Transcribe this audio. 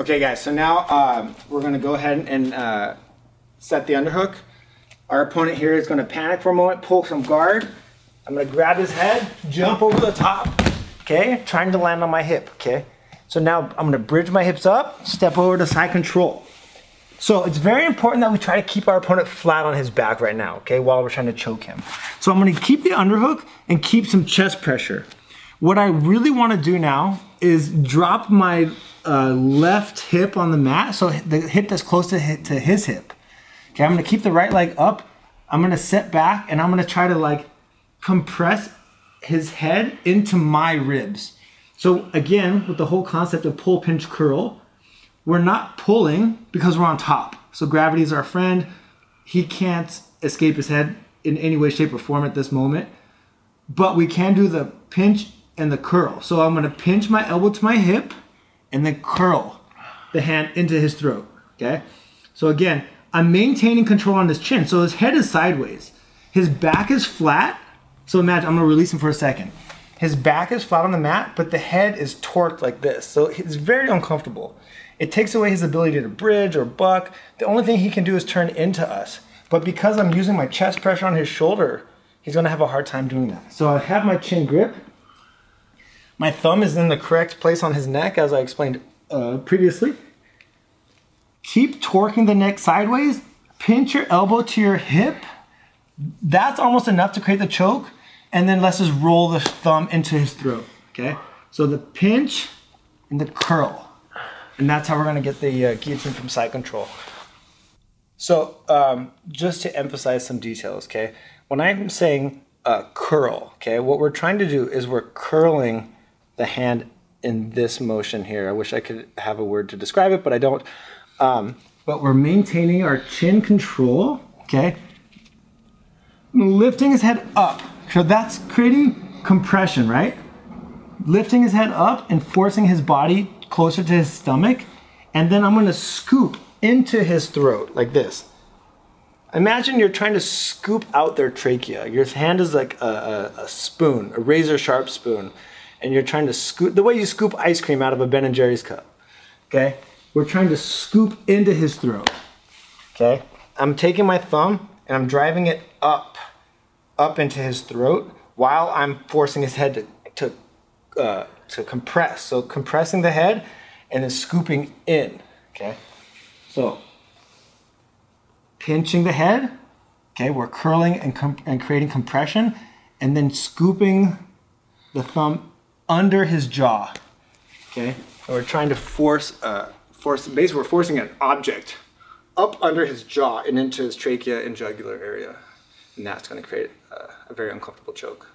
Okay guys, so now we're gonna go ahead and set the underhook. Our opponent here is gonna panic for a moment, pull some guard. I'm gonna grab his head, jump over the top, okay? Trying to land on my hip, okay? So now I'm gonna bridge my hips up, step over to side control. So it's very important that we try to keep our opponent flat on his back right now, okay? While we're trying to choke him. So I'm gonna keep the underhook and keep some chest pressure. What I really wanna do now is drop my left hip on the mat, so the hip that's close to his hip. Okay, I'm gonna keep the right leg up, I'm gonna set back, and I'm gonna try to like compress his head into my ribs. So again, with the whole concept of pull, pinch, curl, we're not pulling because we're on top. So gravity is our friend. He can't escape his head in any way, shape, or form at this moment. But we can do the pinch and the curl. So I'm gonna pinch my elbow to my hip and then curl the hand into his throat, okay? So again, I'm maintaining control on his chin. So his head is sideways. His back is flat. So imagine, I'm gonna release him for a second. His back is flat on the mat, but the head is torqued like this. So it's very uncomfortable. It takes away his ability to bridge or buck. The only thing he can do is turn into us. But because I'm using my chest pressure on his shoulder, he's gonna have a hard time doing that. So I have my chin grip. My thumb is in the correct place on his neck, as I explained previously. Keep torquing the neck sideways. Pinch your elbow to your hip. That's almost enough to create the choke. And then let's just roll the thumb into his throat, okay? So the pinch and the curl. And that's how we're gonna get the guillotine from side control. So just to emphasize some details, okay? When I'm saying curl, okay, what we're trying to do is we're curling the hand in this motion here. I wish I could have a word to describe it, but I don't. But we're maintaining our chin control, okay? Lifting his head up. So that's creating compression, right? Lifting his head up and forcing his body closer to his stomach. And then I'm gonna scoop into his throat like this. Imagine you're trying to scoop out their trachea. Your hand is like a spoon, a razor sharp spoon. And you're trying to scoop, the way you scoop ice cream out of a Ben & Jerry's cup, okay? We're trying to scoop into his throat, okay? I'm taking my thumb and I'm driving it up into his throat while I'm forcing his head to compress. So compressing the head and then scooping in, okay? So pinching the head, okay, we're curling and creating compression, and then scooping the thumb under his jaw, okay? So we're trying to basically we're forcing an object up under his jaw and into his trachea and jugular area, and that's gonna create a very uncomfortable choke.